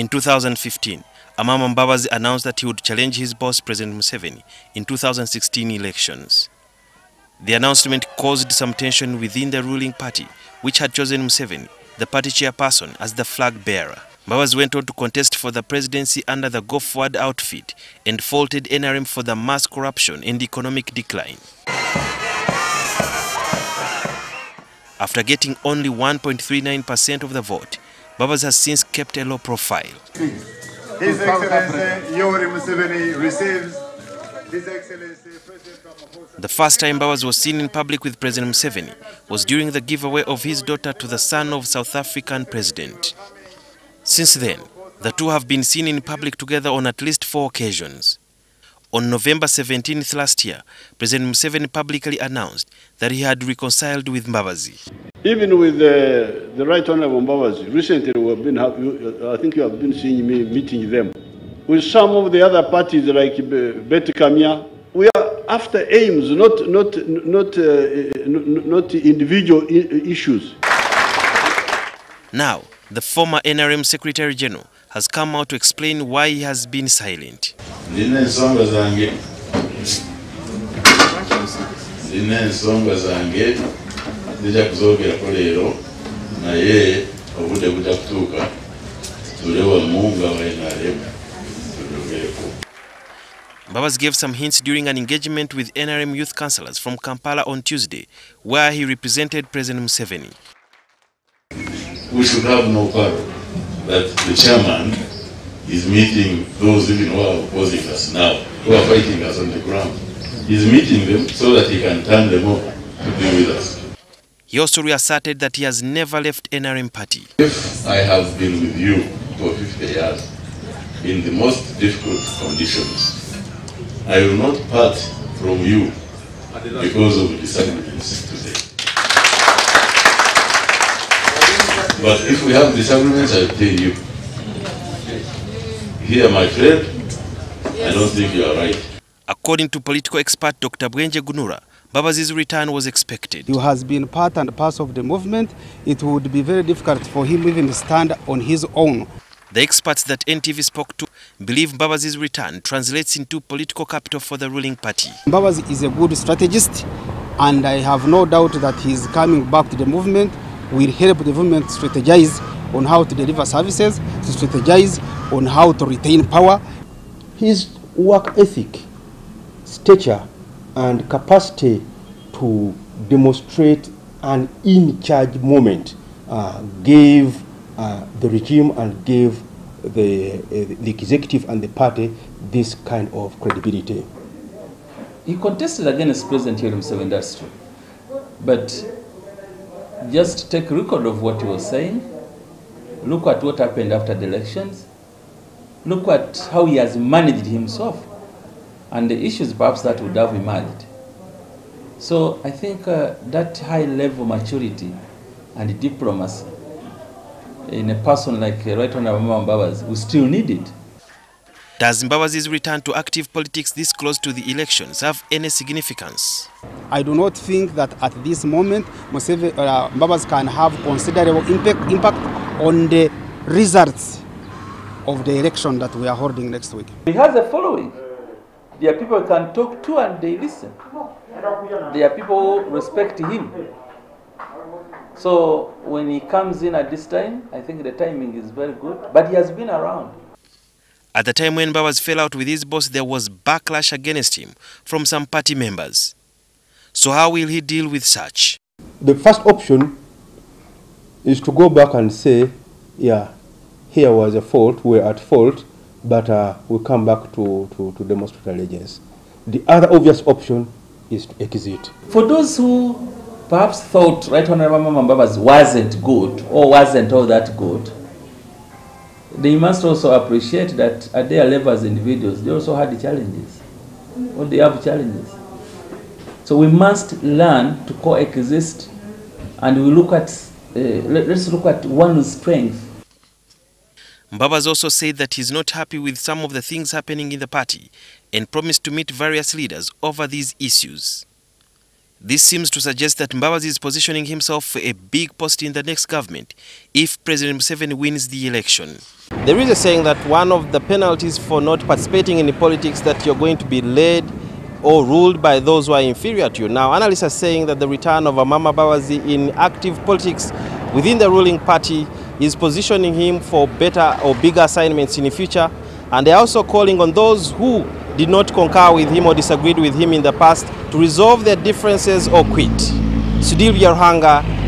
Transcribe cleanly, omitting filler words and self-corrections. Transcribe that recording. In 2015, Amama Mbabazi announced that he would challenge his boss, President Museveni, in 2016 elections. The announcement caused some tension within the ruling party, which had chosen Museveni, the party chairperson, as the flag bearer. Mbabazi went on to contest for the presidency under the Go Forward outfit and faulted NRM for the mass corruption and economic decline. After getting only 1.39% of the vote, Mbabazi has since kept a low profile. His Excellency Yoweri Museveni receives His Excellency President Ramaphosa. The first time Mbabazi was seen in public with President Museveni was during the giveaway of his daughter to the son of South African president. Since then, the two have been seen in public together on at least 4 occasions. On November 17th last year, President Museveni publicly announced that he had reconciled with Mbabazi. Even with the Right Honourable Mbabazi, recently I think you have been seeing me meeting them. With some of the other parties like Betty Kamya, we are after aims, not individual issues. Now, the former NRM Secretary General has come out to explain why he has been silent. Mbabazi gave some hints during an engagement with NRM youth councillors from Kampala on Tuesday, where he represented President Museveni. We should have no quarrel that the chairman is meeting those even who are opposing us now, who are fighting us on the ground. He's meeting them so that he can turn them over to be with us. He also reasserted that he has never left NRM party. If I have been with you for 50 years in the most difficult conditions, I will not part from you because of disagreements today. But if we have disagreements, I tell you. Here, my friend, I don't think you are right. According to political expert Dr. Bwenje Gunura, Mbabazi's return was expected. He has been part and parcel of the movement. It would be very difficult for him even to stand on his own. The experts that NTV spoke to believe Mbabazi's return translates into political capital for the ruling party. Mbabazi is a good strategist, and I have no doubt that he is coming back to the movement. Will help the government strategize on how to deliver services, to strategize on how to retain power. His work ethic, stature, and capacity to demonstrate an in-charge moment gave the regime and gave the executive and the party this kind of credibility. He contested against President Yoweri Museveni, that's true, but just take record of what he was saying. Look at what happened after the elections. Look at how he has managed himself and the issues perhaps that would have emerged. So I think that high level maturity and diplomacy in a person like Right Honourable Amama Mbabazi we still need it. Does Mbabazi's return to active politics this close to the elections have any significance? I do not think that at this moment Mbabazi can have considerable impact on the results of the election that we are holding next week. He has a following. There are people he can talk to and they listen. There are people who respect him. So when he comes in at this time, I think the timing is very good. But he has been around. At the time when Mbabazi fell out with his boss, there was backlash against him from some party members. So how will he deal with such? The first option is to go back and say, yeah, here was a fault, we're at fault, but we'll come back to demonstrate allegiance. The other obvious option is to exit. For those who perhaps thought Right Honourable Amama Mbabazi wasn't good or wasn't all that good, they must also appreciate that at their level as individuals, they also had challenges, or they have challenges. So we must learn to coexist, and we look at let's look at one's strength. Mbabazi also said that he's not happy with some of the things happening in the party, and promised to meet various leaders over these issues. This seems to suggest that Mbabazi is positioning himself for a big post in the next government if President Museveni wins the election. There is a saying that one of the penalties for not participating in the politics that you're going to be led or ruled by those who are inferior to you. Now, analysts are saying that the return of Amama Mbabazi in active politics within the ruling party is positioning him for better or bigger assignments in the future. And they're also calling on those who did not concur with him or disagreed with him in the past to resolve their differences or quit. Sudhir Byaruhanga,